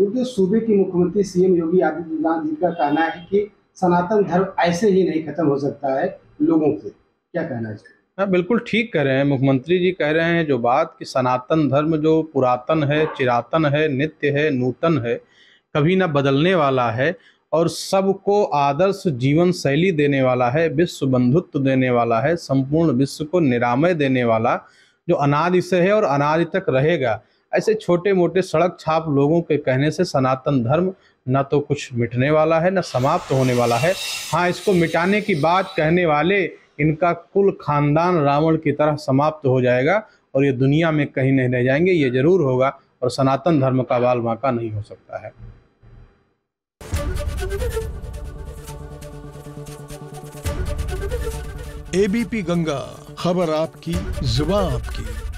क्योंकि सूबे की मुख्यमंत्री सीएम योगी आदित्यनाथ जी का कहना है कि सनातन धर्म ऐसे ही नहीं खत्म हो सकता है लोगों से, क्या कहना चाहिए? हाँ, बिल्कुल ठीक कह रहे हैं मुख्यमंत्री जी, कह रहे हैं जो बात कि सनातन धर्म जो पुरातन है, चिरातन है, नित्य है, नूतन है, कभी ना बदलने वाला है और सबको आदर्श जीवन शैली देने वाला है, विश्व बंधुत्व देने वाला है, संपूर्ण विश्व को निरामय देने वाला, जो अनादि से है और अनादि तक रहेगा। ऐसे छोटे मोटे सड़क छाप लोगों के कहने से सनातन धर्म ना तो कुछ मिटने वाला है ना समाप्त होने वाला है। हाँ, इसको मिटाने की बात कहने वाले इनका कुल खानदान रावण की तरह समाप्त हो जाएगा और ये दुनिया में कहीं नहीं रह जाएंगे, ये जरूर होगा और सनातन धर्म का बाल बांका नहीं हो सकता है। एबीपी गंगा, खबर आपकी, जुबान आपकी।